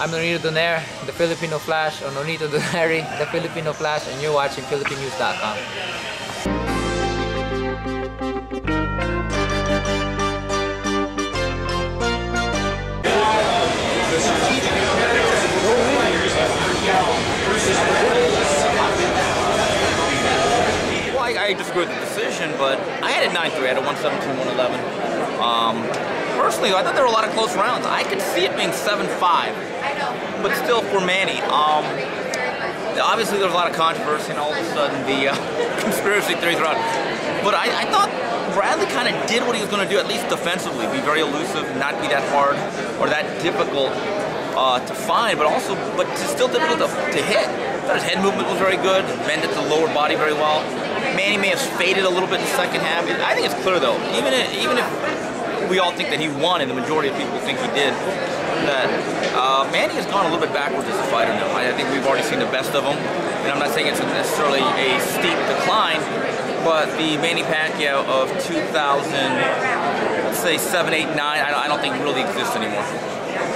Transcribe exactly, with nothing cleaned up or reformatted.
I'm Nonito Donaire, the Filipino Flash, or Nonito Donaire, the Filipino Flash, and you're watching Philippine News dot com. I disagree with the decision, but I had it nine three, I had a one seventeen, one eleven. Um, personally, I thought there were a lot of close rounds. I could see it being seven five, but still for Manny. Um, obviously, there was a lot of controversy, and all of a sudden, the uh, conspiracy theories are out. But I, I thought Bradley kind of did what he was going to do, at least defensively, be very elusive, not be that hard or that difficult uh, to find, but also, but still difficult to, to hit. I thought his head movement was very good, bended the lower body very well. Manny may have faded a little bit in the second half. I think it's clear, though. Even if, even if we all think that he won, and the majority of people think he did, that uh, Manny has gone a little bit backwards as a fighter now. I, I think we've already seen the best of him, and I'm not saying it's necessarily a steep decline, but the Manny Pacquiao of two thousand, let's say seven, eight, nine, I don't, I don't think really exists anymore.